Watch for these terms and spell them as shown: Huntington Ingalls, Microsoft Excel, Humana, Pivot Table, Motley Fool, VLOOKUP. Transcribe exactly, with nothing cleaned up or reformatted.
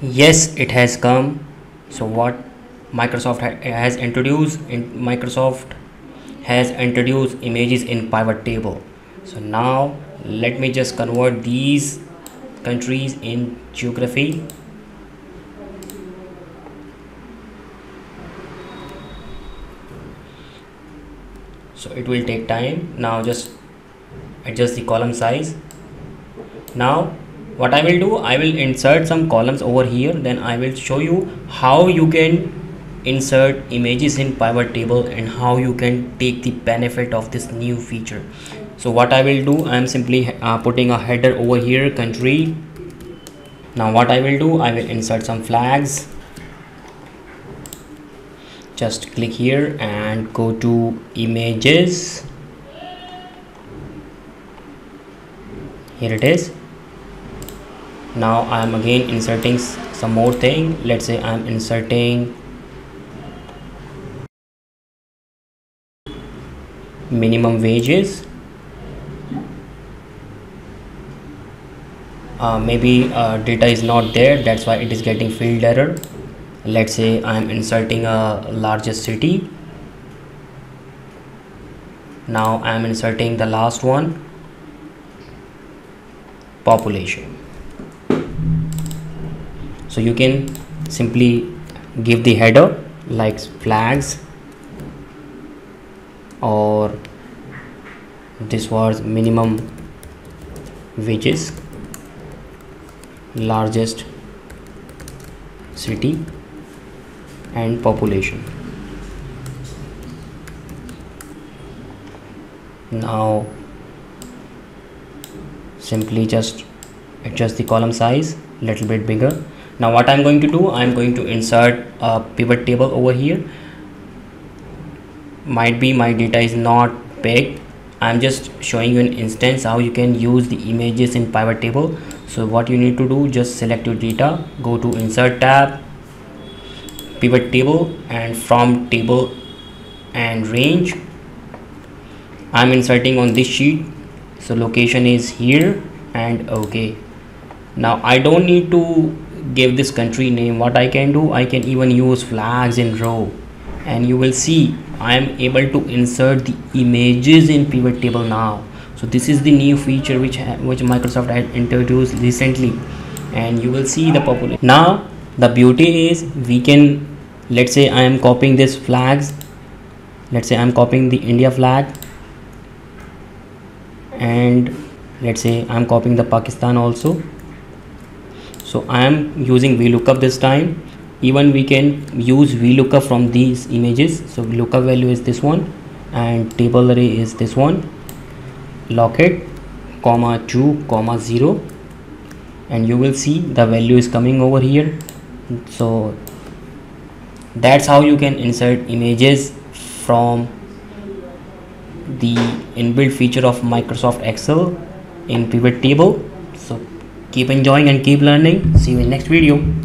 Yes, it has come. So what Microsoft has introduced in Microsoft has introduced images in pivot table. So now let me just convert these countries in geography. So it will take time. Now just adjust the column size. Now what I will do, I will insert some columns over here, then I will show you how you can insert images in pivot table and how you can take the benefit of this new feature. So what I will do, I am simply uh, putting a header over here, country. Now what I will do, I will insert some flags. Just click here and go to images. Here it is. Now I am again inserting some more thing. Let's say I am inserting minimum wages. Uh, maybe uh, data is not there, that's why it is getting field error. Let's say I am inserting a largest city. Now I am inserting the last one, population. So you can simply give the header like flags, or this was minimum wages, largest city, and population. Now simply just adjust the column size a little bit bigger. Now what I'm going to do, I'm going to insert a pivot table over here. Might be my data is not big. I'm just showing you an instance how you can use the images in pivot table. So what you need to do, just select your data, go to insert tab, pivot table, and from table and range I'm inserting on this sheet. So location is here and okay. Now I don't need to give this country name. What I can do, I can even use flags in row, and you will see I am able to insert the images in pivot table now. So this is the new feature which which Microsoft had introduced recently, and you will see the population. Now the beauty is we can, let's say I am copying this flags, let's say I am copying the India flag, and let's say I am copying the Pakistan also. So I am using VLOOKUP this time. Even we can use VLOOKUP from these images. So VLOOKUP value is this one, and table array is this one, locate, comma two, comma zero, and you will see the value is coming over here. So that's how you can insert images from the inbuilt feature of Microsoft Excel in pivot table. So keep enjoying and keep learning. See you in next video.